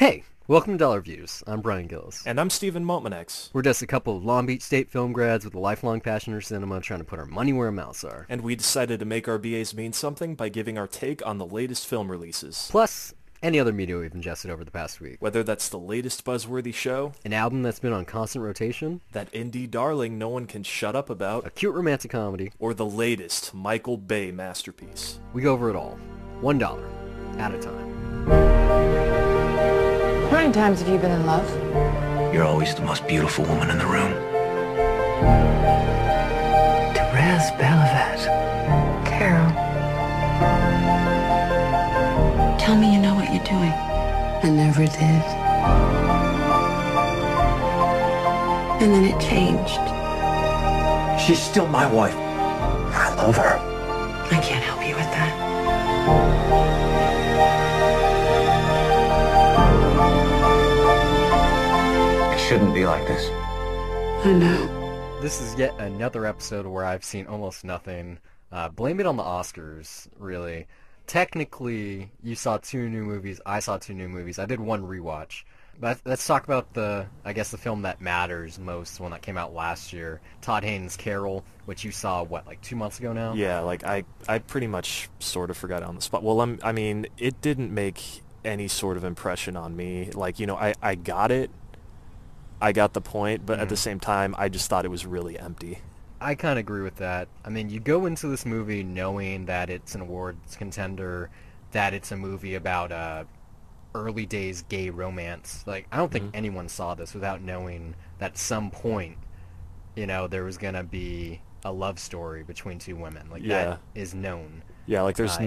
Hey, welcome to Dollar Views. I'm Brian Gillis. And I'm Steven Montmaniex. We're just a couple of Long Beach State film grads with a lifelong passion for cinema trying to put our money where our mouths are. And we decided to make our BAs mean something by giving our take on the latest film releases. Plus, any other media we've ingested over the past week. Whether that's the latest buzzworthy show, an album that's been on constant rotation, that indie darling no one can shut up about, a cute romantic comedy, or the latest Michael Bay masterpiece. We go over it all. $1 at a time. How many times have you been in love? You're always the most beautiful woman in the room. Therese Belivet. Carol. Tell me you know what you're doing. I never did. And then it changed. She's still my wife. I love her. I can't help you with that. Shouldn't be like this. I know. This is yet another episode where I've seen almost nothing. Blame it on the Oscars, really. Technically, you saw two new movies. I saw two new movies. I did one rewatch. But let's talk about the film that matters most, the one that came out last year, Todd Haynes' Carol, which you saw, like 2 months ago now? Yeah, I pretty much sort of forgot it on the spot. Well, I mean, it didn't make any sort of impression on me. I got it. I got the point, but at the same time, I just thought it was really empty. I kind of agree with that. I mean, you go into this movie knowing that it's an awards contender, that it's a movie about early days gay romance. I don't think anyone saw this without knowing that at some point, there was going to be a love story between two women. That is known. Yeah, there's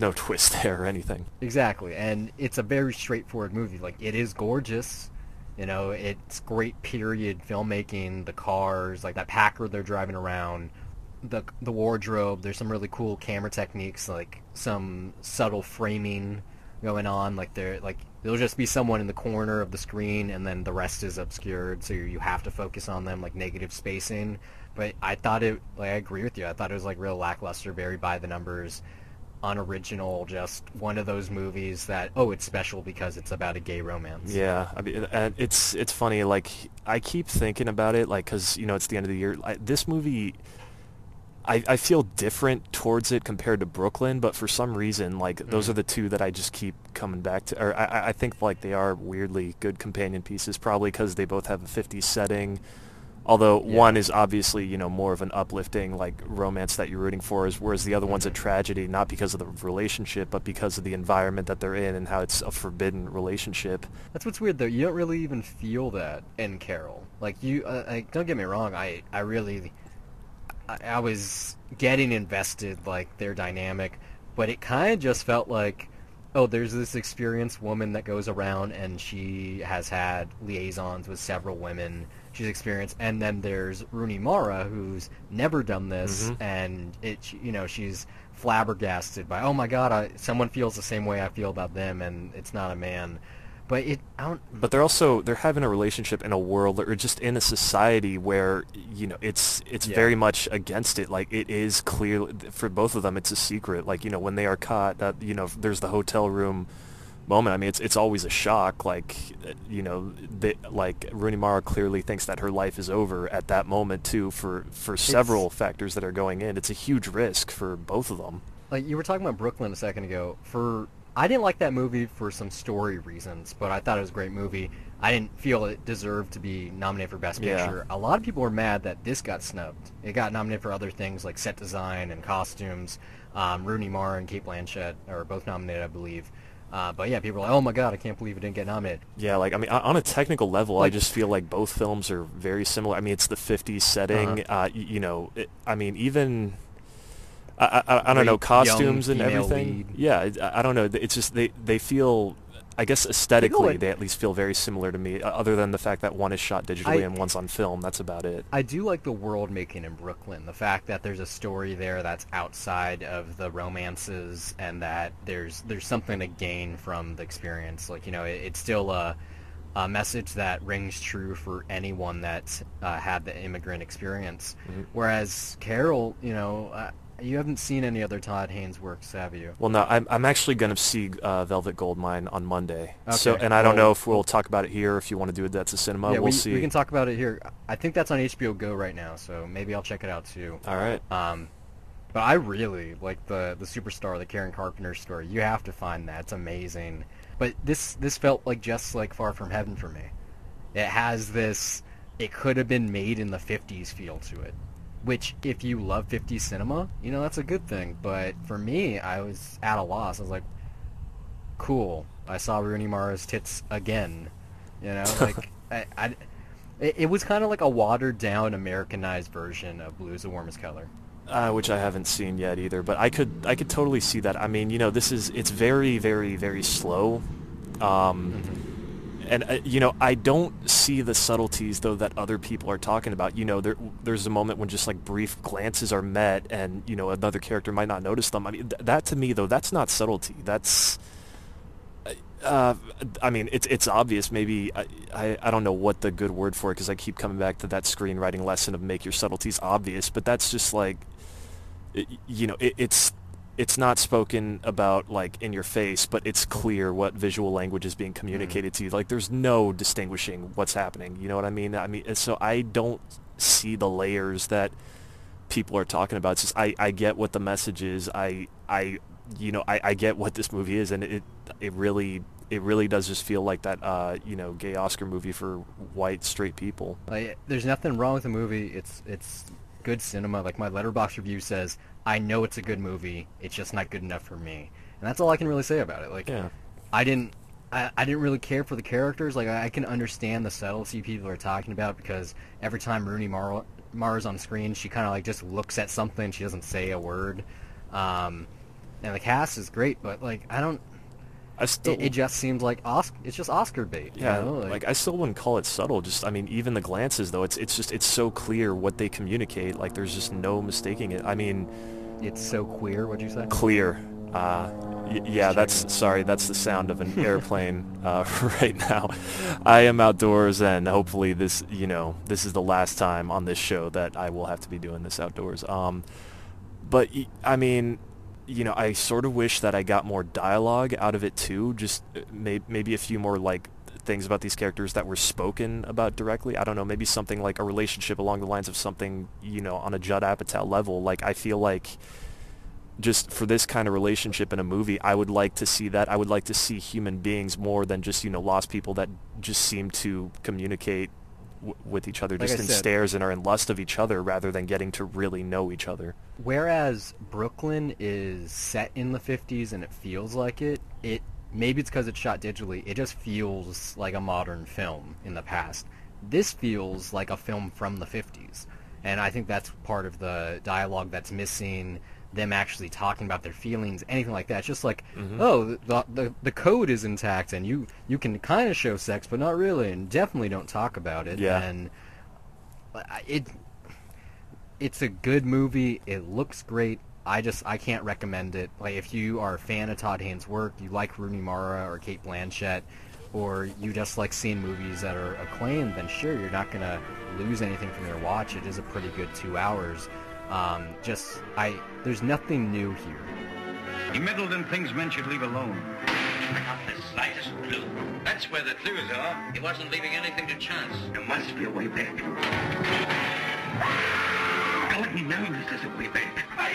no twist there or anything. Exactly, and it's a very straightforward movie. It is gorgeous. It's great period filmmaking, the cars, that Packard they're driving around, the wardrobe. There's some really cool camera techniques, some subtle framing going on. There'll just be someone in the corner of the screen, and then the rest is obscured, so you have to focus on them, negative spacing. But I thought it, I agree with you. I thought it was, real lackluster, very by the numbers, unoriginal, just one of those movies that it's special because it's about a gay romance. Yeah, I mean, and it's funny. I keep thinking about it, because it's the end of the year. This movie, I feel different towards it compared to Brooklyn, but for some reason, those are the two that I just keep coming back to. Or I think they are weirdly good companion pieces, probably because they both have a 50s setting. Although one is obviously, more of an uplifting, romance that you're rooting for, whereas the other one's a tragedy, not because of the relationship, but because of the environment that they're in and how it's a forbidden relationship. That's what's weird, though. You don't really even feel that in Carol. Don't get me wrong, I was getting invested, their dynamic, but it kind of just felt like, there's this experienced woman that goes around and she has had liaisons with several women she's experienced, and then there's Rooney Mara, who's never done this, and she's flabbergasted by, oh my god, someone feels the same way I feel about them, and it's not a man. But they're having a relationship in a world, or just in a society where it's very much against it. It is clear for both of them. It's a secret. When they are caught, that there's the hotel room moment. I mean, it's always a shock. Rooney Mara clearly thinks that her life is over at that moment too. For several factors that are going in, it's a huge risk for both of them. You were talking about Brooklyn a second ago. I didn't like that movie for some story reasons, but I thought it was a great movie. I didn't feel it deserved to be nominated for Best Picture. A lot of people were mad that this got snubbed. It got nominated for other things like set design and costumes. Rooney Mara and Cate Blanchett are both nominated, I believe. But yeah, people are like, oh my god, I can't believe it didn't get nominated. Yeah, on a technical level, I just feel both films are very similar. I mean, it's the 50s setting. Even... I don't know, costumes and everything. Lead. Yeah, I don't know. It's just they feel, I guess aesthetically, they at least feel very similar to me, other than the fact that one is shot digitally and one's on film. That's about it. I do like the world-making in Brooklyn. The fact that there's a story there that's outside of the romances and that there's something to gain from the experience. It's still a message that rings true for anyone that's had the immigrant experience. Whereas Carol, You haven't seen any other Todd Haynes works, have you? Well, no. I'm actually going to see Velvet Goldmine on Monday. Okay. So, and I don't know if we'll talk about it here, if you want to do that to cinema. Yeah, we'll see. We can talk about it here. I think that's on HBO Go right now, so maybe I'll check it out too. All right. But I really like the Superstar, the Karen Carpenter story. You have to find that. It's amazing. But this felt like just like Far From Heaven for me. It has this, it could have been made in the 50s feel to it. Which, if you love 50s cinema, you know, that's a good thing. But for me, I was at a loss. I was like, cool. I saw Rooney Mara's tits again. You know, like, it was kind of like a watered-down, Americanized version of Blue is the Warmest Color. Which I haven't seen yet either, but I could totally see that. I mean, you know, it's very, very, very slow, and you know, I don't see the subtleties though that other people are talking about. You know, there's a moment when just like brief glances are met, and you know, another character might not notice them. I mean, that to me though, that's not subtlety. That's I mean, it's obvious. Maybe I don't know what the good word for it, because I keep coming back to that screenwriting lesson of make your subtleties obvious. But that's just like, you know, it's not spoken about like in your face, but it's clear what visual language is being communicated to you. Like, there's no distinguishing what's happening. You know what I mean? So I don't see the layers that people are talking about. It's just I get what the message is. You know, I get what this movie is, and it really does just feel like that, you know, gay Oscar movie for white straight people. Like, there's nothing wrong with the movie. It's good cinema. Like, my Letterboxd review says, I know it's a good movie. It's just not good enough for me, and that's all I can really say about it. Like, yeah. I didn't really care for the characters. Like, I can understand the subtlety people are talking about, because every time Rooney Mara's on screen, she kind of like just looks at something. She doesn't say a word. And the cast is great, but like it just seems like it's just Oscar bait. Yeah, you know? Like, I still wouldn't call it subtle. Just, I mean, even the glances though, it's so clear what they communicate. Like, there's just no mistaking it. I mean, it's so queer. What'd you say? Clear. Yeah, that's sorry. That's the sound of an airplane right now. I am outdoors, and hopefully this is the last time on this show that I will have to be doing this outdoors. But I mean, you know, I sort of wish that I got more dialogue out of it too. Just maybe a few more like things about these characters that were spoken about directly. I don't know, maybe something like a relationship along the lines of something, you know, on a Judd Apatow level. Like, I feel like just for this kind of relationship in a movie, I would like to see that. I would like to see human beings more than just, you know, lost people that just seem to communicate with each other, like just in stares, and are in lust of each other rather than getting to really know each other. Whereas Brooklyn is set in the 50s and it feels like it maybe it's because it's shot digitally, it just feels like a modern film in the past. This feels like a film from the 50s, and I think that's part of the dialogue that's missing, them actually talking about their feelings, anything like that. It's just like, oh, the code is intact, and you can kind of show sex, but not really, and definitely don't talk about it. Yeah. And it's a good movie. It looks great. I can't recommend it. Like, if you are a fan of Todd Haynes' work, you like Rooney Mara or Cate Blanchett, or you just like seeing movies that are acclaimed, then sure, you're not going to lose anything from your watch. It is a pretty good 2 hours. There's nothing new here. He meddled in things men should leave alone. I got the slightest clue. That's where the clues are. He wasn't leaving anything to chance. There must be a way back. God knows there's a way back. What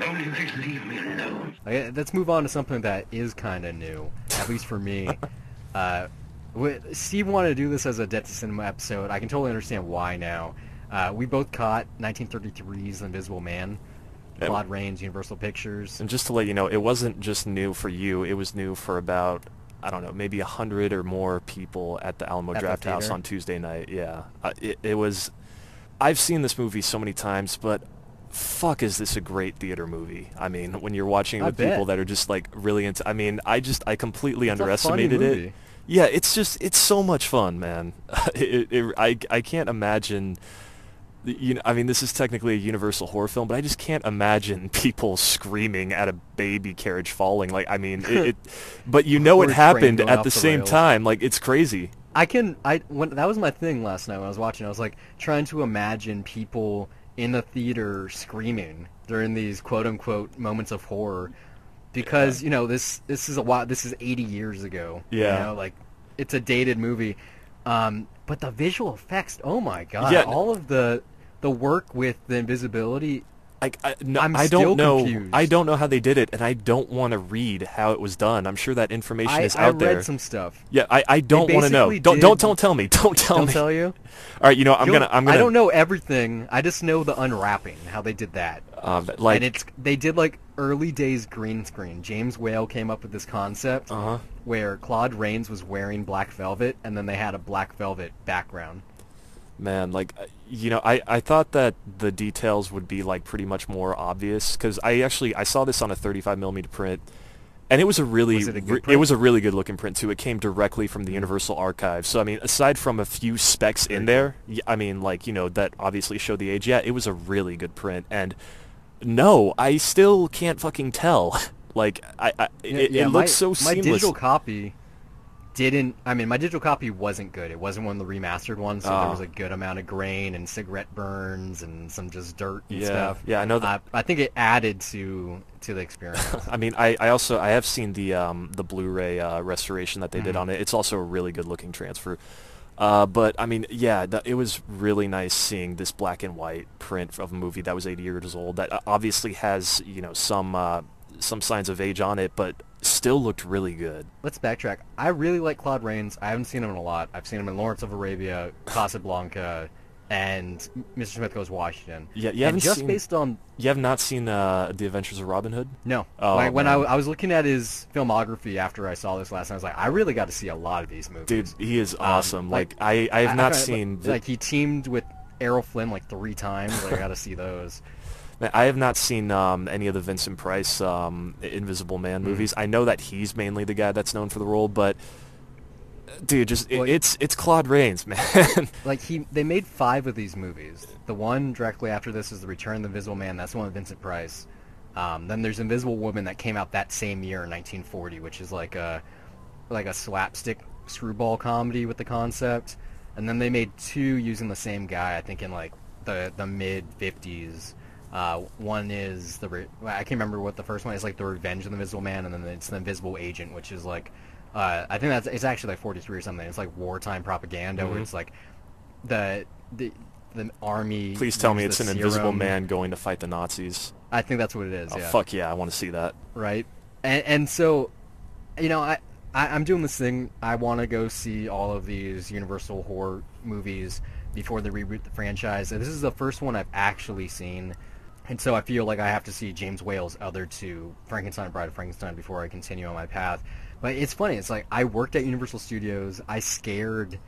are you doing, Will? If only you just leave me alone. Let's move on to something that is kind of new, at least for me. Steve wanted to do this as a Debt to Cinema episode. I can totally understand why now. We both caught 1933's Invisible Man, Claude Rains, Universal Pictures. And just to let you know, it wasn't just new for you. It was new for about, I don't know, maybe 100 or more people at the Alamo Drafthouse on Tuesday night. Yeah. It was... I've seen this movie so many times, but... fuck, is this a great theater movie? I mean, when you're watching it with people that are just like really into... I mean, I completely underestimated it. Yeah, it's so much fun, man. I can't imagine... You know, I mean, this is technically a Universal horror film, but I just can't imagine people screaming at a baby carriage falling. Like, I mean, but you know, it happened at the same time. Like, it's crazy. That was my thing last night when I was watching. I was like trying to imagine people in the theater screaming during these quote unquote moments of horror, because you know this is a lot. This is 80 years ago. Yeah, you know, like it's a dated movie, but the visual effects. Oh my god! Yeah. All of the work with the invisibility. I don't know. I don't know how they did it, and I don't want to read how it was done. I'm sure that information is out there. I read some stuff. Yeah, I don't want to know. Don't tell me. Don't tell me. Don't tell you. All right, you know I'm gonna. I don't know everything. I just know the unwrapping, how they did that. Like, and they did like early days green screen. James Whale came up with this concept where Claude Rains was wearing black velvet, and then they had a black velvet background. Man, like, you know, I thought that the details would be, like, pretty much more obvious, because I saw this on a 35mm print, and it was a really, it was a really good looking print, too. It came directly from the Universal Archive. So, I mean, aside from a few specs in there, I mean, like, you know, that obviously showed the age, yeah, it was a really good print, and no, I still can't fucking tell. Like, it looks so seamless. My digital copy... my digital copy wasn't good. It wasn't one of the remastered ones, so there was a good amount of grain and cigarette burns and some just dirt and stuff. Yeah, I know that. I think it added to the experience. I mean, I have seen the Blu-ray restoration that they did on it. It's also a really good looking transfer. But I mean, yeah, it was really nice seeing this black and white print of a movie that was 80 years old that obviously has, you know, some signs of age on it, but still looked really good. Let's backtrack. I really like Claude Rains. I haven't seen him in a lot. I've seen him in Lawrence of Arabia, Casablanca, and Mr. Smith Goes Washington. Yeah, you have not seen The Adventures of Robin Hood? No. Oh, like, when I was looking at his filmography after I saw this last night, I was like, I really got to see a lot of these movies. Dude, he is awesome. Like, he teamed with Errol Flynn like 3 times. Like, I got to see those. I have not seen any of the Vincent Price Invisible Man movies. I know that he's mainly the guy that's known for the role, but dude, it's Claude Rains, man. Like they made 5 of these movies. The one directly after this is The Return of the Invisible Man. That's the one with Vincent Price. Then there's Invisible Woman that came out that same year in 1940, which is like a slapstick screwball comedy with the concept. And then they made 2 using the same guy. I think in like the mid 50s. One is I can't remember what the first one is, like The Revenge of the Invisible Man, and then it's The Invisible Agent, which is like I think that's, it's actually like 43 or something. It's like wartime propaganda where it's like the army. Please tell me it's an invisible man going to fight the Nazis. I think that's what it is. Oh, yeah. Fuck yeah, I want to see that. Right, and so, you know, I'm doing this thing. I want to go see all of these Universal horror movies before they reboot the franchise. And this is the first one I've actually seen. And so I feel like I have to see James Whale's other 2, Frankenstein, Bride of Frankenstein, before I continue on my path. But it's funny. It's like I worked at Universal Studios. I scared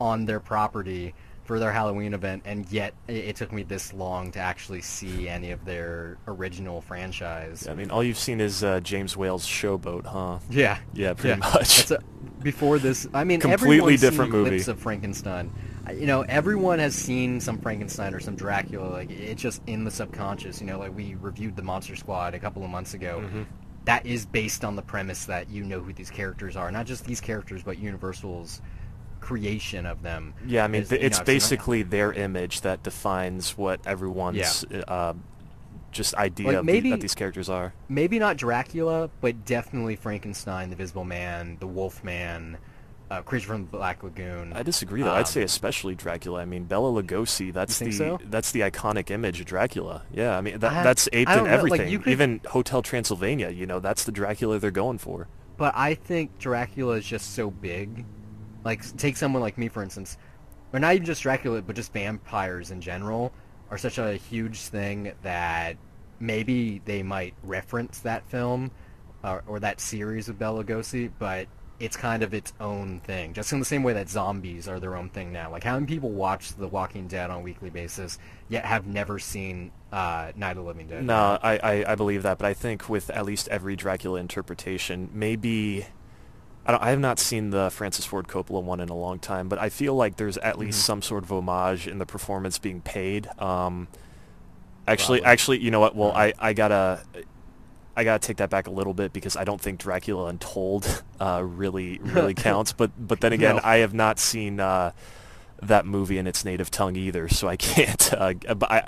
on their property for their Halloween event, and yet it took me this long to actually see any of their original franchise. Yeah, I mean, all you've seen is James Whale's Showboat, huh? Yeah. Yeah, pretty much. That's before this, I mean, completely different movie. Clips of Frankenstein. You know, everyone has seen some Frankenstein or some Dracula. Like, it's just in the subconscious. You know, like we reviewed The Monster Squad a couple of months ago. That is based on the premise that you know who these characters are. Not just these characters, but Universal's creation of them. Yeah, I mean, it's basically their image that defines what everyone's just idea that these characters are. Maybe not Dracula, but definitely Frankenstein, the Invisible Man, the Wolfman, Creature from the Black Lagoon. I disagree, though. I'd say especially Dracula. I mean, Bela Lugosi, that's the iconic image of Dracula. Yeah, I mean, that's aped in everything. Like, even Hotel Transylvania, you know, that's the Dracula they're going for. But I think Dracula is just so big. Like, take someone like me, for instance. Or not even just Dracula, but just vampires in general are such a huge thing that maybe they might reference that film or that series of Bela Lugosi, but it's kind of its own thing. Just in the same way that zombies are their own thing now. Like, how many people watch The Walking Dead on a weekly basis yet have never seen Night of the Living Dead? No, I believe that, but I think with at least every Dracula interpretation, maybe... I have not seen the Francis Ford Coppola one in a long time, but I feel like there's at least some sort of homage in the performance being paid. Actually, you know what? Well, I gotta... I gotta take that back a little bit because I don't think Dracula Untold really counts. But then again, no. I have not seen that movie in its native tongue either, so I can't.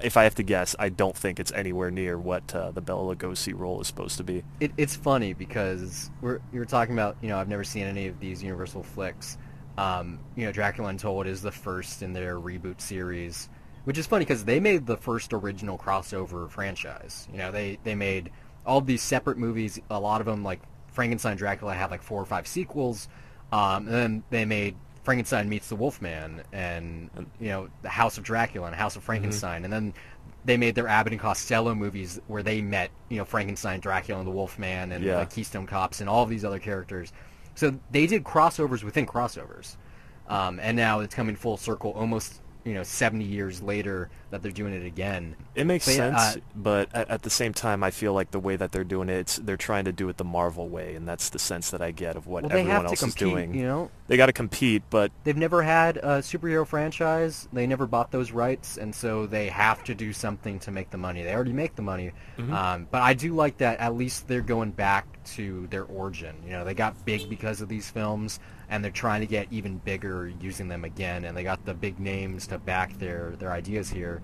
If I have to guess, I don't think it's anywhere near what the Bela Lugosi role is supposed to be. It's funny because you were talking about, you know, I've never seen any of these Universal flicks. You know, Dracula Untold is the first in their reboot series, which is funny because they made the first original crossover franchise. You know, they made all of these separate movies. A lot of them, like Frankenstein, Dracula, had like 4 or 5 sequels, and then they made Frankenstein Meets the Wolfman, and, you know, the House of Dracula and House of Frankenstein, and then they made their Abbott and Costello movies where they met, you know, Frankenstein, Dracula, and the Wolfman, and the Keystone Cops, and all of these other characters. So they did crossovers within crossovers, and now it's coming full circle, almost, you know, 70 years later that they're doing it again. It makes sense, but at the same time, I feel like the way that they're doing it, they're trying to do it the Marvel way, and that's the sense that I get of what everyone else is doing. You know, they got to compete, but they've never had a superhero franchise. They never bought those rights, and so they have to do something to make the money. They already make the money, but I do like that at least they're going back to their origin. You know, they got big because of these films, and they're trying to get even bigger using them again, and they got the big names to back their ideas here.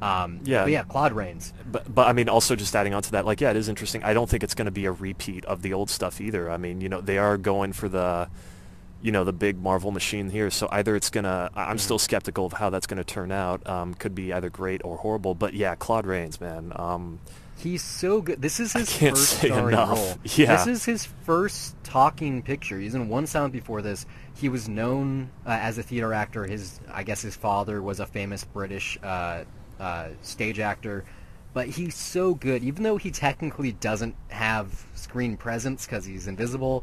But Claude Rains. But I mean, also just adding on to that, like, yeah, it is interesting. I don't think it's going to be a repeat of the old stuff either. I mean, you know, they are going for the, you know, the big Marvel machine here, so either it's going to, I'm still skeptical of how that's going to turn out. Could be either great or horrible, but yeah, Claude Rains, man. He's so good. This is his first starring role. Yeah. This is his first talking picture. He's in one sound before this. He was known as a theater actor. I guess his father was a famous British stage actor. But he's so good. Even though he technically doesn't have screen presence because he's invisible,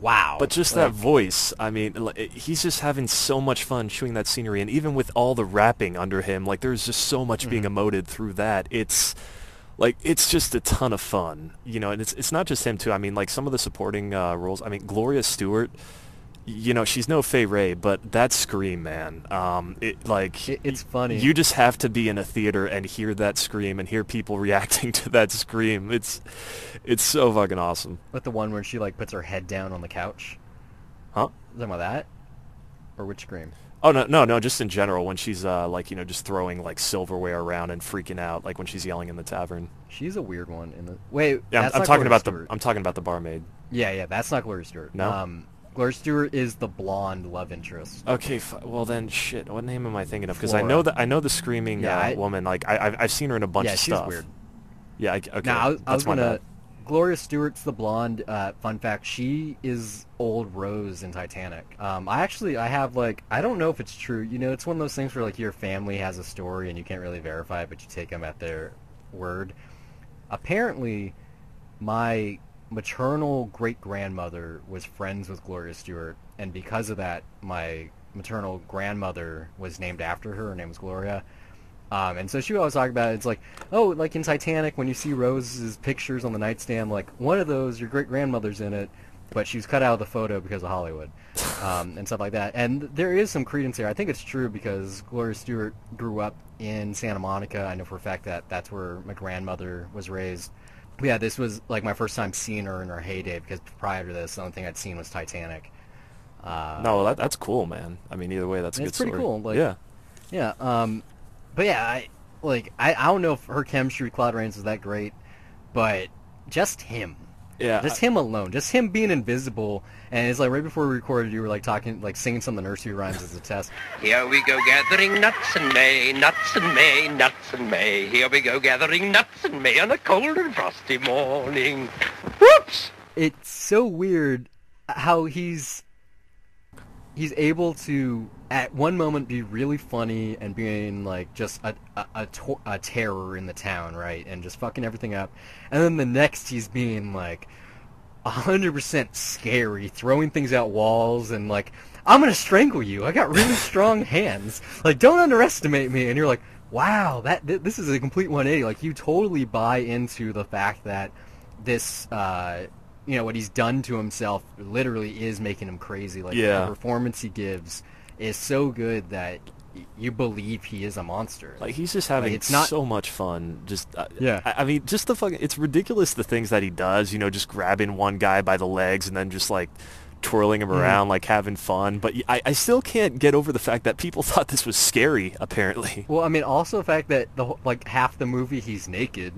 wow. But just that voice, I mean, he's just having so much fun chewing that scenery. And even with all the rapping under him, like, there's just so much being emoted through that. Like, it's just a ton of fun, you know, and it's not just him, too. I mean, like, some of the supporting roles, I mean, Gloria Stewart, you know, she's no Fay Wray, but that scream, man, it's funny. You just have to be in a theater and hear that scream and hear people reacting to that scream. It's so fucking awesome. But the one where she, like, puts her head down on the couch? Huh? You talking about that? Or which scream? Oh, no, just in general, when she's, like, you know, just throwing, like, silverware around and freaking out, like, when she's yelling in the tavern. She's a weird one in the... Wait, yeah, that's I'm talking about the barmaid. Yeah, that's not Gloria Stewart. No? Gloria Stewart is the blonde love interest. Okay, well then, shit, what name am I thinking of? Because I know the screaming woman, like, I've seen her in a bunch of stuff. Yeah, she's weird. Yeah, okay. Now, Gloria Stewart's the blonde. Fun fact: she is old Rose in Titanic. I have, like, I don't know if it's true. You know, it's one of those things where, like, your family has a story and you can't really verify it, but you take them at their word. Apparently, my maternal great grandmother was friends with Gloria Stewart, and because of that, my maternal grandmother was named after her. Her name was Gloria. And so she always talked about it. It's like, oh, like in Titanic, when you see Rose's pictures on the nightstand, like, one of those, your great-grandmother's in it, but she was cut out of the photo because of Hollywood, and stuff like that. And there is some credence here. I think it's true because Gloria Stewart grew up in Santa Monica. I know for a fact that that's where my grandmother was raised. But yeah, this was, like, my first time seeing her in her heyday, because prior to this, the only thing I'd seen was Titanic. No, that's cool, man. I mean, either way, that's a good story. It's pretty cool. Like, yeah. Yeah, but yeah, I don't know if her chemistry with Claude Rains was that great, but just him. Yeah. Just him alone. Just him being invisible. And it's like right before we recorded, you were like talking, like singing some of the nursery rhymes as a test. Here we go gathering nuts in May, nuts in May, nuts in May. Here we go gathering nuts in May on a cold and frosty morning. Whoops! It's so weird how he's able to, at one moment, be really funny and being, like, just a terror in the town, right? And just fucking everything up. And then the next, he's being, like, 100% scary, throwing things out walls and, like, I'm gonna strangle you. I got really strong hands. Like, don't underestimate me. And you're like, wow, this is a complete 180. Like, you totally buy into the fact that this, you know, what he's done to himself literally is making him crazy. Like, the performance he gives is so good that you believe he is a monster. Like, he's just having so much fun. Just yeah. I mean, just the fucking... It's ridiculous, the things that he does, you know, just grabbing one guy by the legs and then just, like, twirling him around, like, having fun. But I still can't get over the fact that people thought this was scary, apparently. Well, I mean, also the fact that, half the movie he's naked.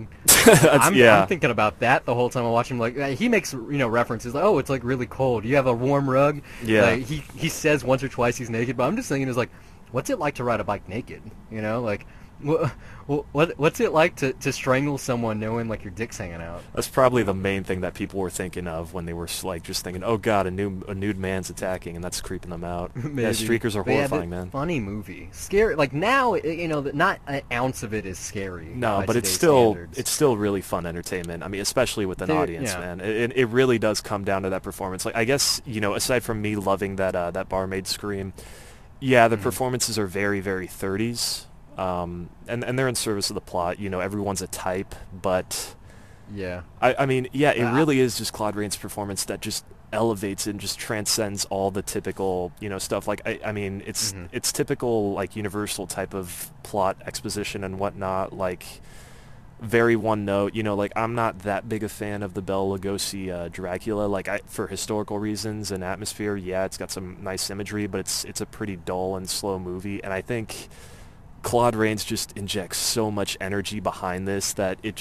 I'm thinking about that the whole time I watch him. Like, he makes, you know, references, like, oh, it's, like, really cold. You have a warm rug? Yeah. Like, he says once or twice he's naked, but I'm just thinking, it's like... What's it like to ride a bike naked? You know, like, what's it like to strangle someone knowing, like, your dick's hanging out? That's probably the main thing that people were thinking of when they were, like, just thinking, oh, God, a nude man's attacking, and that's creeping them out. Yeah, streakers are horrifying, man. Funny movie. Scary. Like, now, you know, not an ounce of it is scary. No, but it's still really fun entertainment. I mean, especially with an audience, man. It really does come down to that performance. Like, I guess, you know, aside from me loving that barmaid scream, yeah, the performances are very, very 30s, and they're in service of the plot. You know, everyone's a type, but yeah, I mean, yeah, it really is just Claude Rains' performance that just elevates and just transcends all the typical, you know, stuff. Like, I mean, it's typical, like, Universal type of plot exposition and whatnot. Like, very one note, you know, like, I'm not that big a fan of the Bela Lugosi Dracula, like, for historical reasons and atmosphere. Yeah, it's got some nice imagery, but it's a pretty dull and slow movie, and I think Claude Rains just injects so much energy behind this that it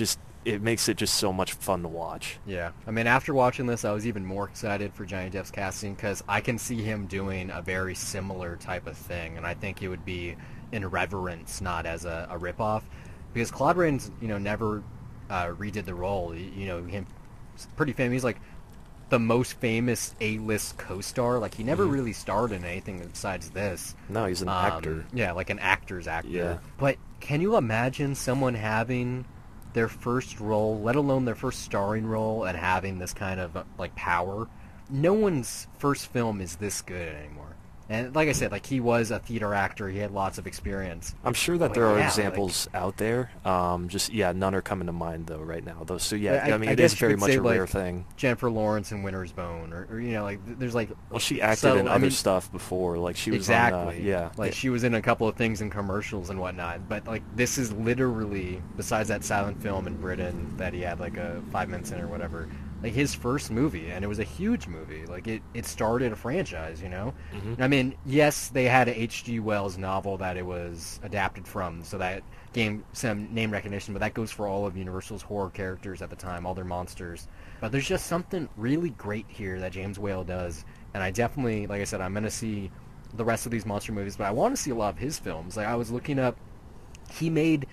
makes it just so much fun to watch. Yeah, I mean, after watching this, I was even more excited for Johnny Depp's casting, because I can see him doing a very similar type of thing, and I think it would be in reverence, not as a ripoff. Because Claude Rains, you know, never redid the role. You know, him pretty famous. He's, like, the most famous A-list co-star. Like, he never really starred in anything besides this. No, he's an actor. Yeah, like an actor's actor. Yeah. But can you imagine someone having their first role, let alone their first starring role, and having this kind of, like, power? No one's first film is this good anymore. And like I said, like, he was a theater actor. He had lots of experience. I'm sure that there are examples out there. None are coming to mind, though, right now, though. So, yeah, I mean, it is very much a rare thing. Jennifer Lawrence in Winter's Bone, or, you know, like, there's, like... Well, she acted in other stuff before. Like, she was on. Like, she was in a couple of things in commercials and whatnot. But, like, this is literally, besides that silent film in Britain that he had, like, a 5 minutes in or whatever... Like, his first movie, and it was a huge movie. Like, it started a franchise, you know? I mean, yes, they had a H.G. Wells novel that it was adapted from, so that gave some name recognition, but that goes for all of Universal's horror characters at the time, all their monsters. But there's just something really great here that James Whale does, and I definitely, like I said, I'm going to see the rest of these monster movies, but I want to see a lot of his films. Like, I was looking up, he made...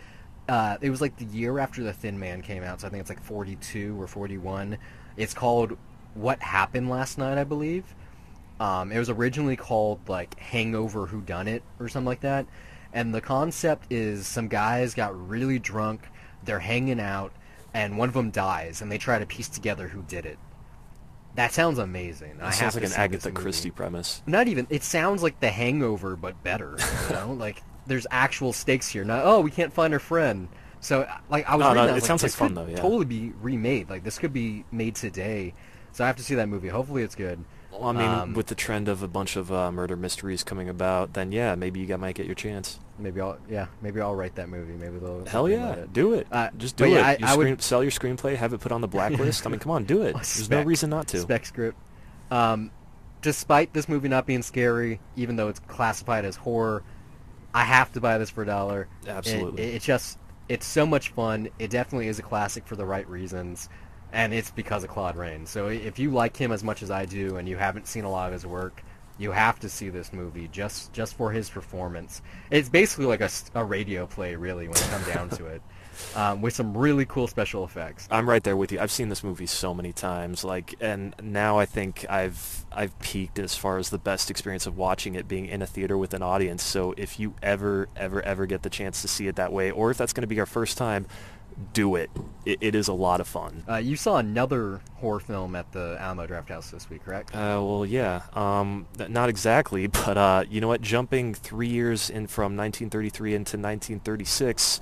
it was like the year after The Thin Man came out, so I think it's like 42 or 41. It's called What Happened Last Night, I believe. It was originally called like Hangover Whodunit or something like that. And the concept is some guys got really drunk, they're hanging out, and one of them dies, and they try to piece together who did it. That sounds amazing. That sounds like an Agatha Christie premise. Not even. It sounds like The Hangover, but better. You know, like... There's actual stakes here. Not, oh, we can't find our friend. So, like, I was reading that. It sounds like fun, though, yeah. Totally be remade. Like, this could be made today. So I have to see that movie. Hopefully it's good. Well, I mean, with the trend of a bunch of murder mysteries coming about, then, yeah, maybe you might get your chance. Maybe I'll write that movie. Maybe they'll... Hell, yeah. Do it. Just do it. Yeah, sell your screenplay, have it put on the blacklist. I mean, come on, do it. There's no reason not to. Spec script. Despite this movie not being scary, even though it's classified as horror... I have to buy this for $1. Absolutely. It's so much fun. It definitely is a classic for the right reasons, and it's because of Claude Rains. So if you like him as much as I do and you haven't seen a lot of his work, you have to see this movie just for his performance. It's basically like a radio play, really, when it comes down to it. With some really cool special effects. I'm right there with you. I've seen this movie so many times, like, and now I think I've peaked as far as the best experience of watching it being in a theater with an audience. So if you ever get the chance to see it that way, or if that's going to be our first time, do it. It is a lot of fun. You saw another horror film at the Alamo Drafthouse this week, correct? Well, yeah. Not exactly, but you know what? Jumping 3 years in from 1933 into 1936.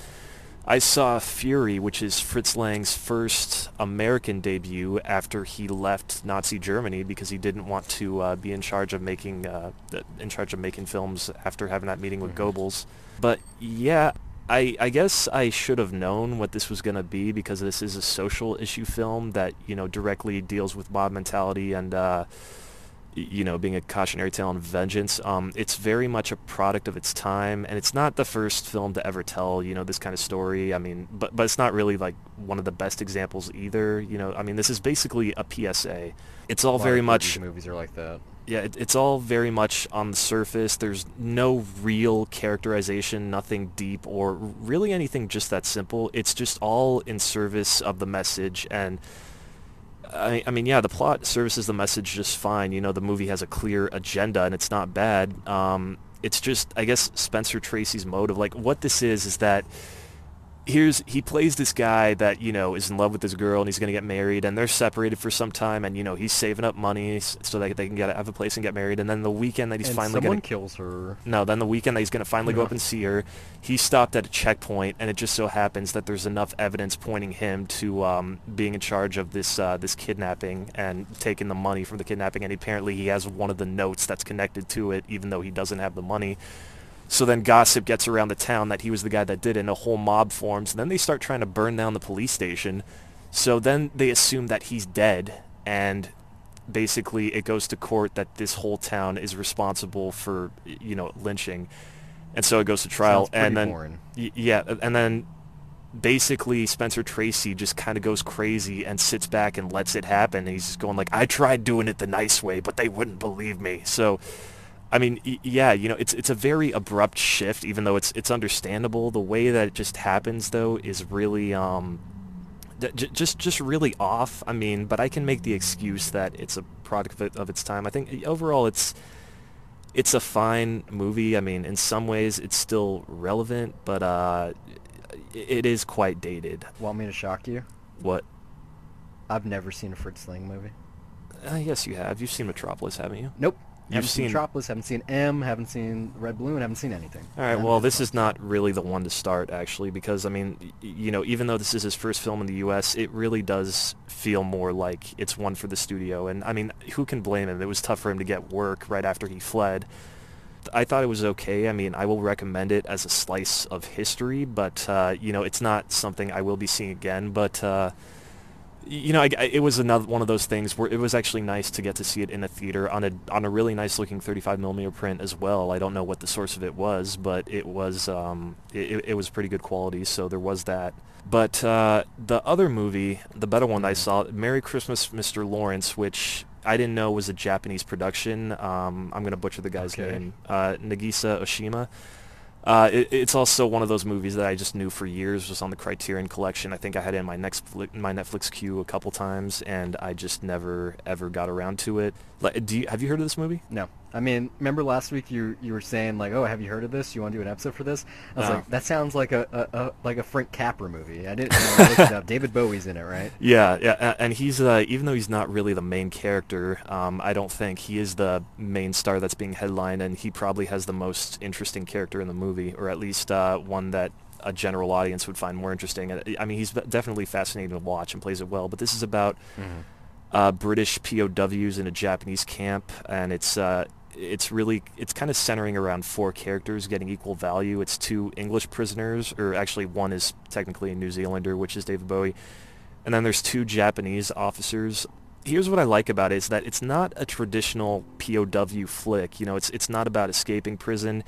I saw Fury, which is Fritz Lang's first American debut after he left Nazi Germany because he didn't want to be in charge of making films after having that meeting with Goebbels. But yeah, I guess I should have known what this was going to be because this is a social issue film that, you know, directly deals with mob mentality and you know, being a cautionary tale on vengeance. It's very much a product of its time, and it's not the first film to ever tell, you know, this kind of story. I mean, but it's not really, like, one of the best examples either. You know, I mean, this is basically a PSA. It's all very much... movies are like that. Yeah, it's all very much on the surface. There's no real characterization, nothing deep, or really anything just that simple. It's just all in service of the message, and... I mean, yeah, the plot services the message just fine. You know, the movie has a clear agenda, and it's not bad. It's just, I guess, Spencer Tracy's mode of, like, what this is that he plays this guy that, you know, is in love with this girl, and he's going to get married, and they're separated for some time, and, you know, he's saving up money so that they can have a place and get married, and then the weekend that he's finally going to... kills her. No, then the weekend that he's going to finally go up and see her, he's stopped at a checkpoint, and it just so happens that there's enough evidence pointing him to being in charge of this this kidnapping and taking the money from the kidnapping, and apparently he has one of the notes that's connected to it, even though he doesn't have the money. So then gossip gets around the town that he was the guy that did it, and a whole mob forms. And then they start trying to burn down the police station. So then they assume that he's dead, and basically it goes to court that this whole town is responsible for, you know, lynching. And so it goes to trial. And then boring. Yeah, and then basically Spencer Tracy just kind of goes crazy and sits back and lets it happen. And he's just going like, I tried doing it the nice way, but they wouldn't believe me. So... I mean, yeah, you know, it's a very abrupt shift, even though it's understandable. The way that it just happens, though, is really just really off. I mean, but I can make the excuse that it's a product of its time. I think overall it's a fine movie. I mean, in some ways it's still relevant, but it is quite dated. Want me to shock you? What? I've never seen a Fritz Lang movie. Yes, you have. You've seen Metropolis, haven't you? Nope. You've seen Metropolis, haven't seen M, haven't seen Red Balloon, haven't seen anything. All right, well, this is not really the one to start, actually, because, I mean, you know, even though this is his first film in the U.S., it really does feel more like it's one for the studio. And, I mean, who can blame him? It was tough for him to get work right after he fled. I thought it was okay. I mean, I will recommend it as a slice of history, but, you know, it's not something I will be seeing again, but... you know, it was another one of those things where it was actually nice to get to see it in a theater on a really nice-looking 35mm print as well. I don't know what the source of it was, but it was it was pretty good quality, so there was that. But the other movie, the better one that I saw, Merry Christmas, Mr. Lawrence, which I didn't know was a Japanese production. I'm going to butcher the guy's name, Nagisa Oshima. It's also one of those movies that I just knew for years was on the Criterion Collection. I think I had it in my Netflix queue a couple times, and I just never ever got around to it. Like, have you heard of this movie? No. I mean, remember last week you were saying like, oh, have you heard of this? You want to do an episode for this? I was like, that sounds like a Frank Capra movie. I didn't look it up. David Bowie's in it, right? Yeah, and he's even though he's not really the main character, I don't think he is the main star that's being headlined, and he probably has the most interesting character in the movie, or at least one that a general audience would find more interesting. I mean, he's definitely fascinating to watch and plays it well. But this is about British POWs in a Japanese camp, and it's kind of centering around four characters getting equal value. It's two English prisoners, or actually one is technically a New Zealander, which is David Bowie, and then there's two Japanese officers. Here's what I like about it is that it's not a traditional POW flick. You know, it's not about escaping prison.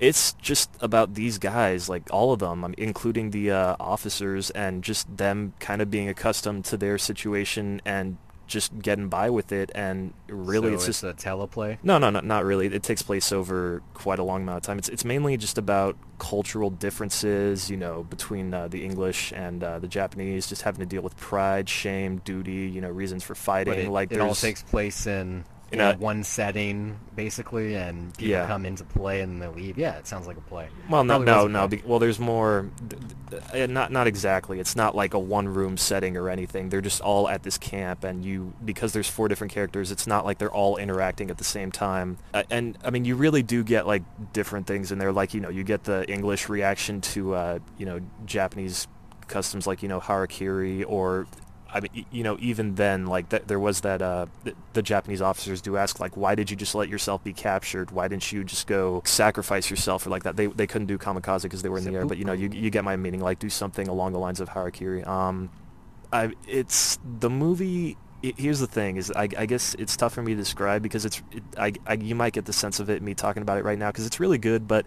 It's just about these guys, like all of them, including the officers, and just them kind of being accustomed to their situation and just getting by with it. And really, so it's just a teleplay. No, not really. It takes place over quite a long amount of time. It's mainly just about cultural differences, you know, between the English and the Japanese, just having to deal with pride, shame, duty, you know, reasons for fighting. But it all takes place in in one setting, basically, and people come into play and they leave. Yeah, it sounds like a play. Well, no. Well, there's more. Not exactly. It's not like a one-room setting or anything. They're just all at this camp, and because there's four different characters, it's not like they're all interacting at the same time. And I mean, you really do get like different things in there. Like, you know, you get the English reaction to Japanese customs, like, you know, harakiri, or I mean, you know, even then, like, there was that the Japanese officers do ask, like, why did you just let yourself be captured? Why didn't you just go sacrifice yourself or like that? They couldn't do kamikaze because they were in the air, but, you know, you get my meaning, like, do something along the lines of harakiri. It's the movie. Here's the thing, is I guess it's tough for me to describe because you might get the sense of it, me talking about it right now, because it's really good, but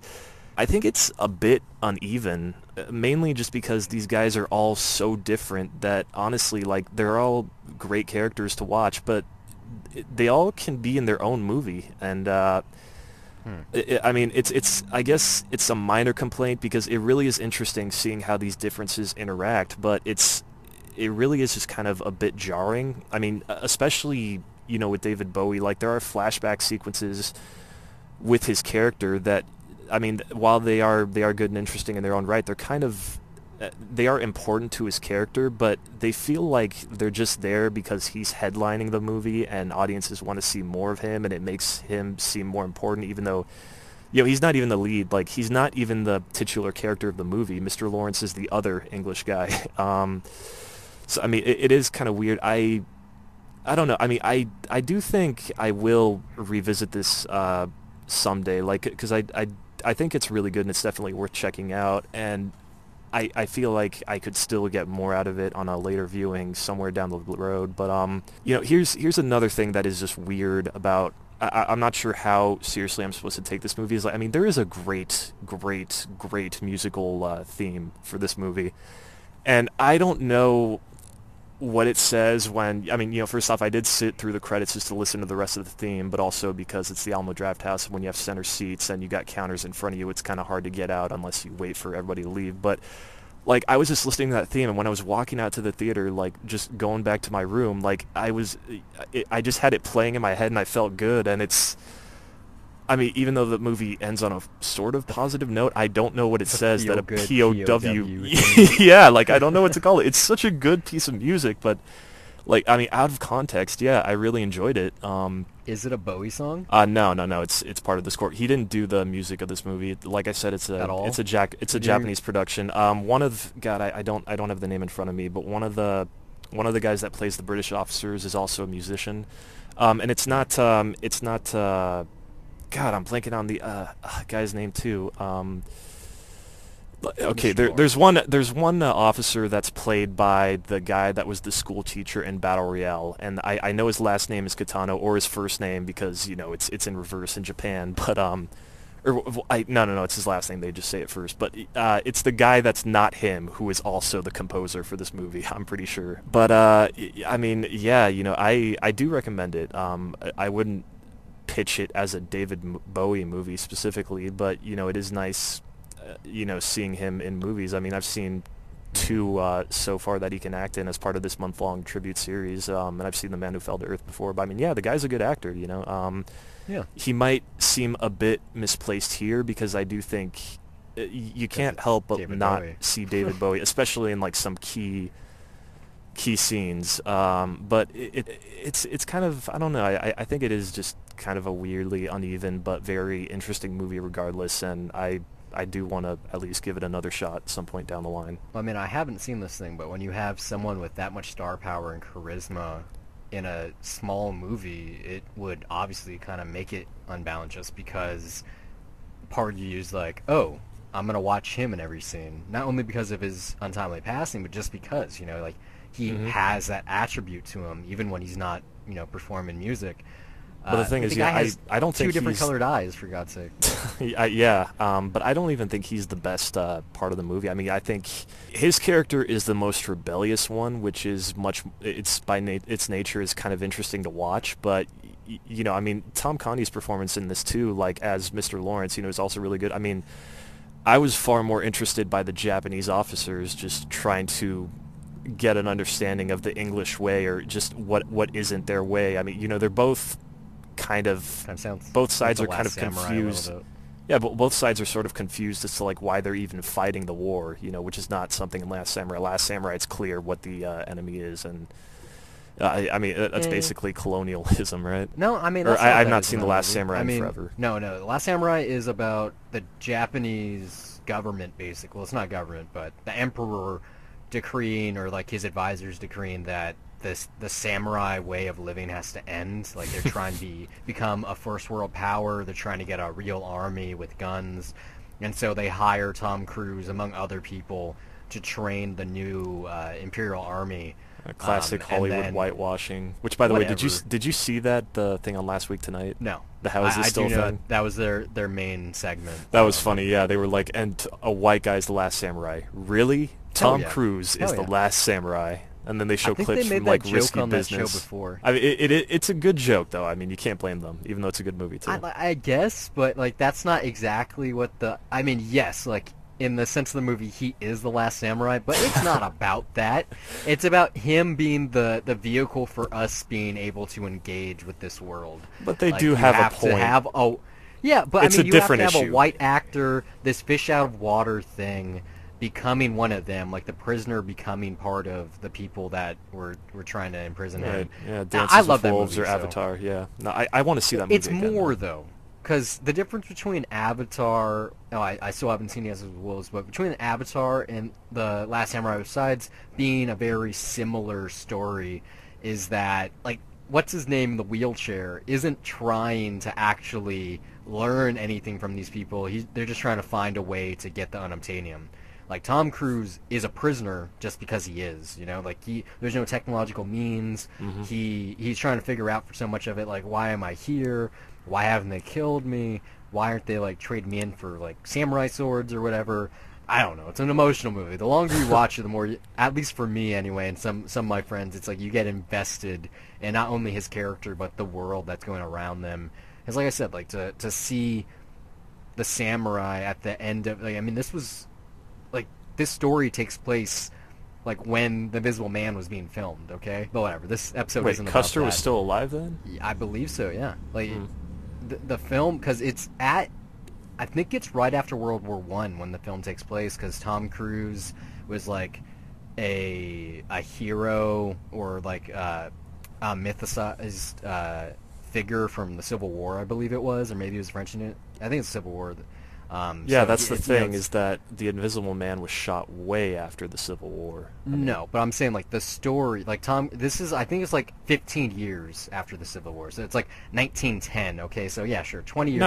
I think it's a bit uneven, mainly just because these guys are all so different that, honestly, like, they're all great characters to watch, but they all can be in their own movie. And I mean, it's I guess it's a minor complaint because it really is interesting seeing how these differences interact, but it really is just kind of a bit jarring. I mean, especially, you know, with David Bowie, like, there are flashback sequences with his character that, I mean, while they are good and interesting in their own right, they're kind of, they are important to his character, but they feel like they're just there because he's headlining the movie and audiences want to see more of him, and it makes him seem more important, even though, you know, he's not even the lead. Like, he's not even the titular character of the movie. Mr. Lawrence is the other English guy. So, I mean, it is kind of weird. I don't know. I mean, I do think I will revisit this someday, like, because I think it's really good and it's definitely worth checking out, and I feel like I could still get more out of it on a later viewing somewhere down the road. But you know, here's another thing that is just weird about, I'm not sure how seriously I'm supposed to take this movie. Is like, I mean, there is a great musical theme for this movie, and I don't know what it says when, I mean, you know, first off, I did sit through the credits just to listen to the rest of the theme, but also because it's the Alamo Drafthouse, when you have center seats and you got counters in front of you, it's kind of hard to get out unless you wait for everybody to leave. But, like, I was just listening to that theme, and when I was walking out to the theater, like, just going back to my room, like, I just had it playing in my head, and I felt good. And it's, I mean, even though the movie ends on a sort of positive note, I don't know what it says, that a POW... yeah, like, I don't know what to call it. It's such a good piece of music, but, like, I mean, out of context, yeah, I really enjoyed it. Is it a Bowie song? No, it's part of the score. He didn't do the music of this movie. Like I said, it's a Japanese production. I don't have the name in front of me, but one of the guys that plays the British officers is also a musician. And it's not God, I'm blanking on the guy's name too. Okay, there's one officer that's played by the guy that was the school teacher in Battle Royale, and I know his last name is Kitano, or his first name, because, you know, it's in reverse in Japan. But no, it's his last name. They just say it first. But it's the guy that's not him who is also the composer for this movie, I'm pretty sure. But I mean, yeah, you know, I do recommend it. I wouldn't pitch it as a David Bowie movie specifically, but, you know, it is nice, you know, seeing him in movies. I mean, I've seen 2 so far that he can act in as part of this month-long tribute series, and I've seen The Man Who Fell to Earth before, but I mean, yeah, the guy's a good actor, you know. Yeah, he might seem a bit misplaced here because I do think you can't help but see David Bowie, especially in, like, some key scenes, but it's kind of, I don't know, I think it is just kind of a weirdly uneven but very interesting movie regardless, and I do want to at least give it another shot at some point down the line. I mean, I haven't seen this thing, but when you have someone with that much star power and charisma in a small movie, it would obviously kind of make it unbalanced, just because part of you is like, oh, I'm going to watch him in every scene, not only because of his untimely passing, but just because, you know, like, he has that attribute to him, even when he's not, you know, performing music. Well, the thing is, yeah, I don't think he's... 2 different colored eyes, for God's sake. Yeah, but I don't even think he's the best part of the movie. I mean, I think his character is the most rebellious one, which is much... It's by its nature is kind of interesting to watch, but, you know, I mean, Tom Condy's performance in this, too, like, as Mr. Lawrence, you know, is also really good. I mean, I was far more interested by the Japanese officers just trying to get an understanding of the English way, or just what isn't their way. I mean, you know, they're both both sides are kind of confused. Yeah, but both sides are sort of confused as to like why they're even fighting the war, you know, which is not something in Last Samurai. Last Samurai, it's clear what the enemy is, and I mean that's basically colonialism, right? No, I mean I've not seen the Last Samurai forever. No, the Last Samurai is about the Japanese government, basically. Well, it's not government, but the emperor decreeing, or like his advisors decreeing, that the samurai way of living has to end. Like they're trying to become a first world power. They're trying to get a real army with guns, and so they hire Tom Cruise among other people to train the new Imperial Army. A classic Hollywood whitewashing. Which, by the way, did you see that thing on Last Week Tonight? No. The How Is This Still thing? That was their main segment. That was funny. Yeah, they were like, and a white guy's the Last Samurai. Really? Tom Cruise is the Last Samurai. And then they show clips from like Risky Business. Before. I mean, it's a good joke though. I mean, you can't blame them, even though it's a good movie too. I guess, but like that's not exactly what the. I mean, yes, like in the sense of the movie, he is the Last Samurai, but it's not about that. It's about him being the vehicle for us being able to engage with this world. But they like, do have a point. Yeah, but it's I mean, you have to have a white actor, this fish out of water thing. Becoming one of them, like the prisoner becoming part of the people that were trying to imprison him. Yeah, I love that movie. Or Avatar, yeah. No, I want to see that movie. It's more though, because the difference between Avatar, I still haven't seen it as well as, but between Avatar and the Last Samurai, besides being a very similar story, is that like what's his name in the wheelchair isn't trying to actually learn anything from these people. They're just trying to find a way to get the unobtainium. Like, Tom Cruise is a prisoner just because he is, you know? Like, there's no technological means. Mm-hmm. He's trying to figure out for so much of it, like, why am I here? Why haven't they killed me? Why aren't they, like, trading me in for, like, samurai swords or whatever? I don't know. It's an emotional movie. The longer you watch it, the more, at least for me anyway, and some of my friends, it's like you get invested in not only his character but the world that's going around them. It's like I said, like, to see the samurai at the end of, like, I mean, this was... This story takes place, like, when The Invisible Man was being filmed, okay? But whatever, this episode isn't about that. Wait, Custer was still alive then? I believe so, yeah. Like, the film, because it's at, I think it's right after World War I when the film takes place, because Tom Cruise was, like, a hero or, like, a mythicized figure from the Civil War, I believe it was, or maybe it was French in it. I think it's Civil War. Yeah, so that's the thing, is that The Invisible Man was shot way after the Civil War. No, but I'm saying, like, the story, like, I think it's, like, 15 years after the Civil War. So it's, like, 1910, okay? So, yeah, sure, 20 years.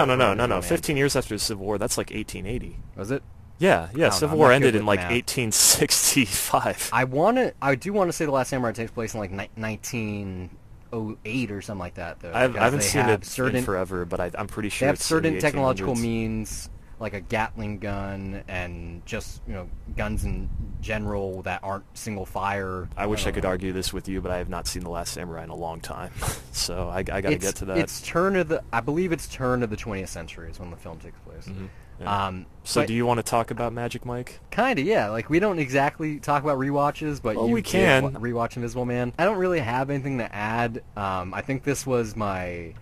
No, 15 years after the Civil War, that's, like, 1880. Was it? Yeah, Civil War ended in, like, 1865. I do want to say The Last Samurai takes place in, like, 1908 or something like that, though. I haven't seen it in forever, but I'm pretty sure it's in the 1800s. They have certain technological means... like a Gatling gun and just, you know, guns in general that aren't single fire. I wish I could argue this with you, but I have not seen The Last Samurai in a long time. So I got to get to that. It's I believe it's turn of the 20th century is when the film takes place. Mm-hmm. Yeah. So do you want to talk about Magic Mike? Kind of, yeah. Like, we don't exactly talk about rewatches, but we can rewatch Invisible Man. I don't really have anything to add. I think this was my...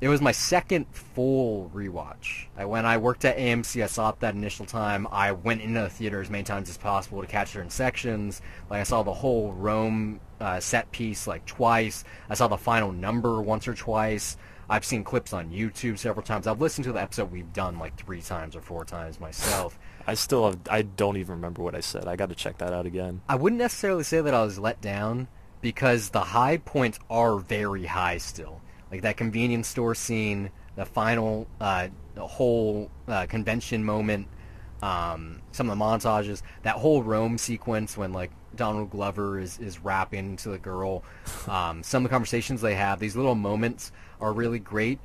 It was my second full rewatch. When I worked at AMC, I saw it that initial time. I went into the theater as many times as possible to catch certain sections. Like, I saw the whole Rome set piece, like, twice. I saw the final number once or twice. I've seen clips on YouTube several times. I've listened to the episode we've done, like, 3 times or 4 times myself. I don't even remember what I said. I got to check that out again. I wouldn't necessarily say that I was let down, because the high points are very high still. Like that convenience store scene, the final, the whole convention moment, some of the montages, that whole Rome sequence when like Donald Glover is rapping to the girl, some of the conversations they have, these little moments are really great,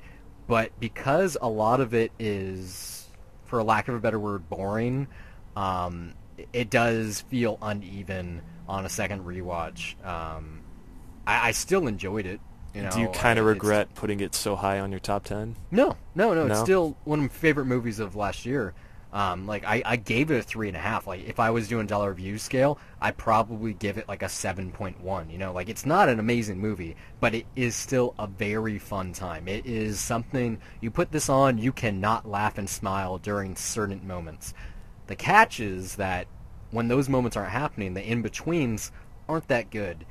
but because a lot of it is, for lack of a better word, boring, it does feel uneven on a second rewatch. I still enjoyed it. You know, do you kind of regret putting it so high on your top 10? No. It's still one of my favorite movies of last year. I gave it a 3.5. Like, if I was doing dollar review scale, I probably give it like a 7.1. You know, like, it's not an amazing movie, but it is still a very fun time. It is something you put this on, you cannot laugh and smile during certain moments. The catch is that when those moments aren't happening, the in-betweens aren't that good.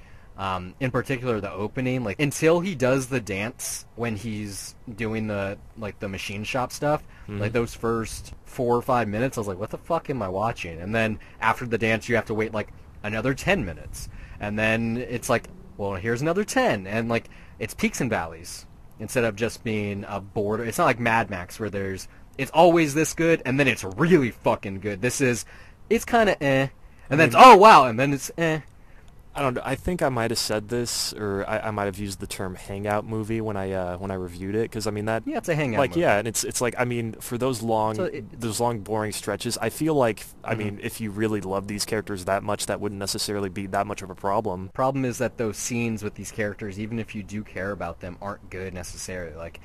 In particular, the opening, like, until he does the dance when he's doing the machine shop stuff, mm-hmm. like, those first 4 or 5 minutes, I was like, what the fuck am I watching? And then after the dance, you have to wait, like, another 10 minutes. And then it's like, well, here's another 10. And, like, it's peaks and valleys instead of just being a border. It's not like Mad Max where there's, it's always this good, and then it's really fucking good. This is, it's kind of eh. And then it's, oh, wow, and then it's eh. I don't know. I think I might have said this, or I might have used the term "hangout movie" when I reviewed it, because I mean that. Yeah, it's a hangout. Like movie. Yeah, and it's like, I mean, for those long, boring stretches, I feel like I mm-hmm. mean, if you really love these characters that much, that wouldn't necessarily be that much of a problem. Problem is that those scenes with these characters, even if you do care about them, aren't good necessarily. Like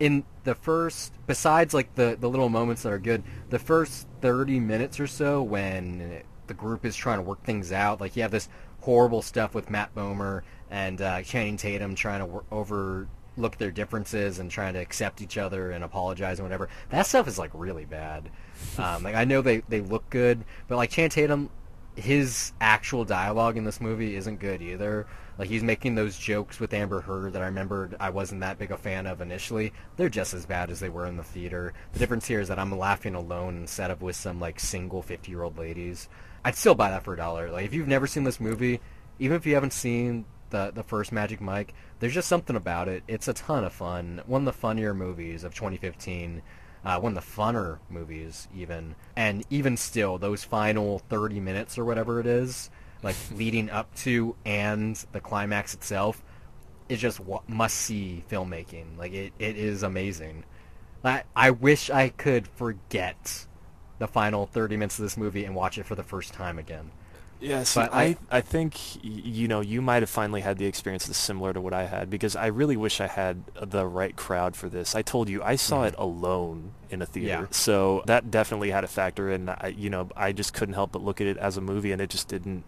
in the first, besides like the little moments that are good, the first 30 minutes or so when the group is trying to work things out, like you have this horrible stuff with Matt Bomer and Channing Tatum trying to overlook their differences and trying to accept each other and apologize and whatever. That stuff is, like, really bad. Like, I know they look good, but, like, Channing Tatum, his actual dialogue in this movie isn't good either. Like, he's making those jokes with Amber Heard that I remembered I wasn't that big a fan of initially. They're just as bad as they were in the theater. The difference here is that I'm laughing alone instead of with some, like, single 50-year-old ladies. I'd still buy that for $1. Like, if you've never seen this movie, even if you haven't seen the first Magic Mike, there's just something about it. It's a ton of fun. One of the funnier movies of 2015. One of the funner movies, even. And even still, those final 30 minutes or whatever it is, like, leading up to and the climax itself, is just must-see filmmaking. Like, it is amazing. I wish I could forget the final 30 minutes of this movie and watch it for the first time again. Yeah, see, but I think, you know, you might have finally had the experience that's similar to what I had, because I really wish I had the right crowd for this. I told you, I saw it alone in a theater. Yeah. So that definitely had a factor in, you know, I just couldn't help but look at it as a movie, and it just didn't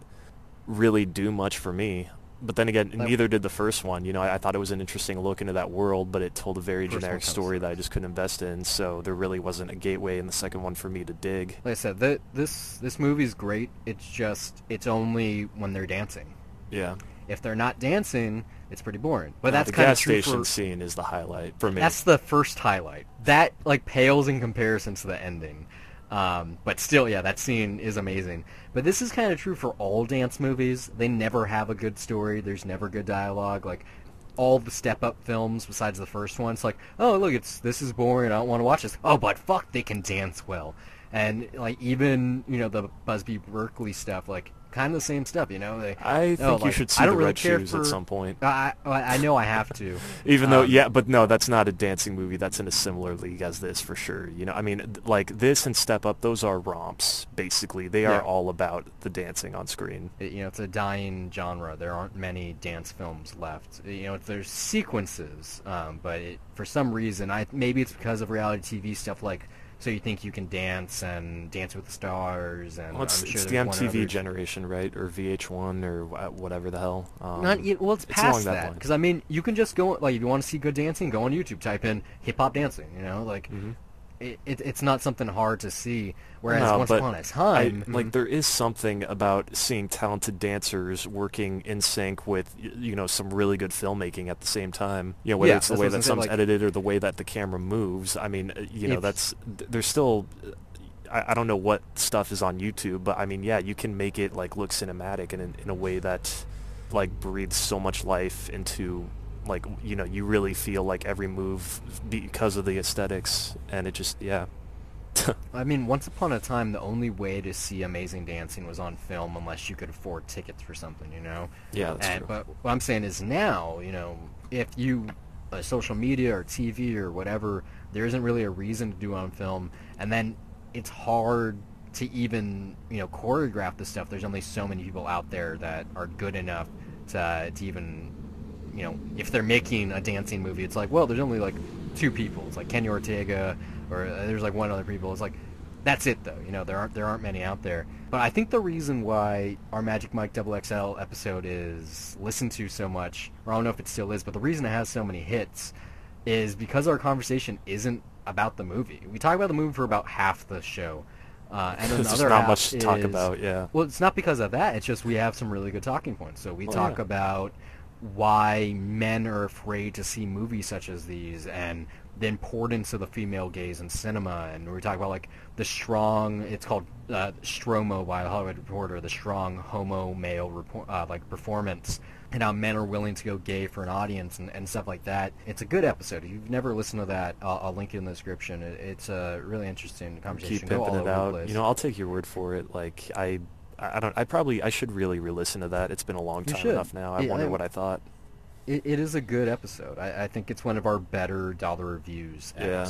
really do much for me. But then again, neither did the first one. You know, I thought it was an interesting look into that world, but it told a very generic story that I just couldn't invest in, so there really wasn't a gateway in the second one for me to dig. Like I said, this movie's great. It's just, it's only when they're dancing. Yeah. If they're not dancing, it's pretty boring. But that's kind of true. The gas station scene is the highlight for me. That's the first highlight. That, like, pales in comparison to the ending. But still, yeah, that scene is amazing. But this is kind of true for all dance movies. They never have a good story. There's never good dialogue. Like, all the step-up films besides the first one, it's like, oh, look, this is boring. I don't want to watch this. Oh, but fuck, they can dance well. And, like, even, you know, the Busby Berkeley stuff, like, kind of the same stuff, you know? You should see the Red Shoes at some point. I know I have to. Even though, yeah, but no, that's not a dancing movie. That's in a similar league as this, for sure. You know, I mean, like, this and Step Up, those are romps, basically. They are all about the dancing on screen. You know, it's a dying genre. There aren't many dance films left. You know, there's sequences, but for some reason, maybe it's because of reality TV stuff like So You Think You Can Dance and Dance with the Stars, and it's the MTV generation, right, or VH1 or whatever the hell. It's past that, because I mean, you can just go, like, if you want to see good dancing, go on YouTube, type in hip hop dancing, you know, like. Mm-hmm. It's not something hard to see, whereas once upon a time... like, there is something about seeing talented dancers working in sync with, you know, some really good filmmaking at the same time. You know, whether it's the way that some's edited or the way that the camera moves. I mean, you know, there's still... I don't know what stuff is on YouTube, but, I mean, yeah, you can make it, like, look cinematic and in a way that, like, breathes so much life into... Like, you know, you really feel like every move because of the aesthetics, and it just, yeah. I mean, once upon a time, the only way to see amazing dancing was on film unless you could afford tickets for something, you know? Yeah, that's true. But what I'm saying is now, you know, if you, social media or TV or whatever, there isn't really a reason to do on film, and then it's hard to even, you know, choreograph this stuff. There's only so many people out there that are good enough to even... You know, if they're making a dancing movie, it's like, well, there's only, like, two people. It's like Kenny Ortega, or there's, like, one other people. It's like, That's it, though. You know, there aren't many out there. But I think the reason why our Magic Mike XXL episode is listened to so much, or I don't know if it still is, but the reason it has so many hits is because our conversation isn't about the movie. We talk about the movie for about half the show. And another there's not much to talk about, yeah. Well, it's not because of that. It's just we have some really good talking points. So we talk about why men are afraid to see movies such as these and the importance of the female gaze in cinema. And we talk about, like, the strong, it's called Stromo by The Hollywood Reporter, the strong homo male performance, and how men are willing to go gay for an audience and stuff like that. It's a good episode. If you've never listened to that, I'll link it in the description. It's a really interesting conversation. Keep pimping it out. You know, I'll take your word for it. Like, I should really re-listen to that. It's been a long time enough now. I wonder what I thought. It is a good episode. I think it's one of our better dollar reviews. Yeah.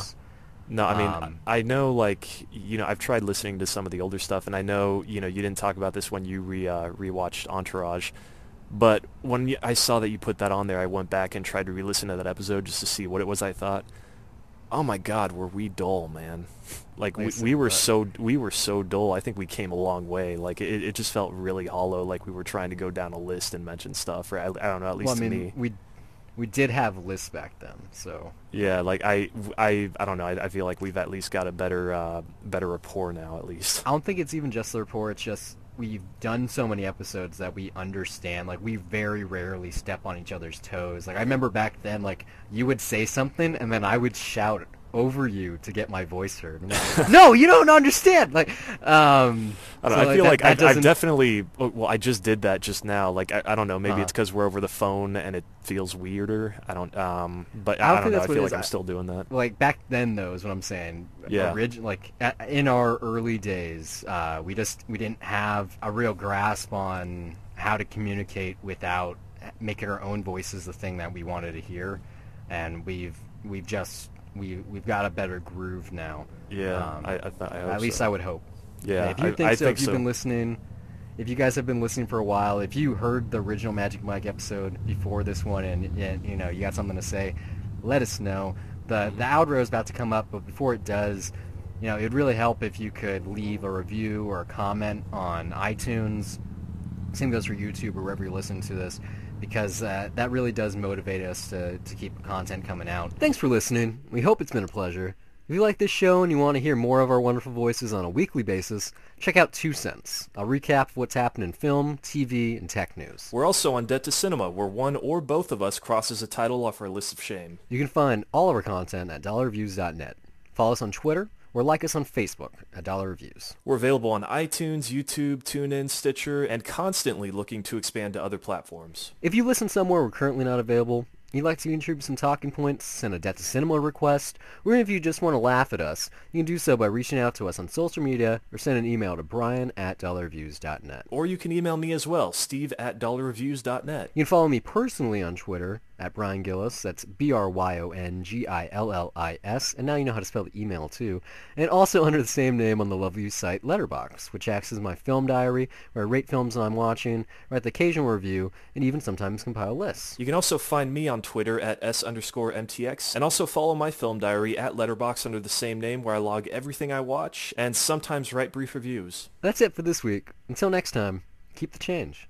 No, I mean, I know, like, you know, I've tried listening to some of the older stuff, and I know, you know, you didn't talk about this when you rewatched Entourage. But when I saw that you put that on there, I went back and tried to re-listen to that episode just to see what it was I thought. Oh my God, were we dull, man? Like we were so dull. I think we came a long way. Like it just felt really hollow. Like we were trying to go down a list and mention stuff, or I don't know. At least to me, we did have lists back then. So yeah, like I don't know. I feel like we've at least got a better rapport now. At least I don't think it's even just the rapport. It's just we've done so many episodes that we understand. Like, we very rarely step on each other's toes. Like, I remember back then, like, you would say something, and then I would shout over you to get my voice heard. Like, no, you don't understand! Like, I feel like I've definitely... Well, I just did that just now. Like, I don't know. Maybe it's because we're over the phone, and it feels weirder. I don't know. I feel like I'm still doing that. Like, back then, though, is what I'm saying. Yeah. Like, in our early days, we didn't have a real grasp on how to communicate without making our own voices the thing that we wanted to hear. And we've got a better groove now. Yeah, I would hope. Yeah, and if you think so, if you've been listening, if you guys have been listening for a while, if you heard the original Magic Mike episode before this one, and you know you got something to say, let us know. The outro is about to come up, but before it does, you know, it'd really help if you could leave a review or a comment on iTunes. Same goes for YouTube or wherever you're listening to this, because that really does motivate us to keep content coming out. Thanks for listening. We hope it's been a pleasure. If you like this show and you want to hear more of our wonderful voices on a weekly basis, check out 2 Cents. I'll recap what's happened in film, TV, and tech news. We're also on Debt to Cinema, where one or both of us crosses a title off our list of shame. You can find all of our content at dollarreviews.net. Follow us on Twitter, or like us on Facebook at Dollar Reviews. We're available on iTunes, YouTube, TuneIn, Stitcher, and constantly looking to expand to other platforms. If you listen somewhere we're currently not available, you'd like to contribute some talking points, send a Debt to Cinema request, or if you just want to laugh at us, you can do so by reaching out to us on social media or send an email to brian@dollarreviews.net. Or you can email me as well, steve@dollarreviews.net. You can follow me personally on Twitter at Brian Gillis, that's BRYONGILLIS, and now you know how to spell the email too, and also under the same name on the lovely site Letterboxd, which acts as my film diary, where I rate films I'm watching, write the occasional review, and even sometimes compile lists. You can also find me on Twitter at S_MTX, and also follow my film diary at Letterboxd under the same name, where I log everything I watch, and sometimes write brief reviews. That's it for this week. Until next time, keep the change.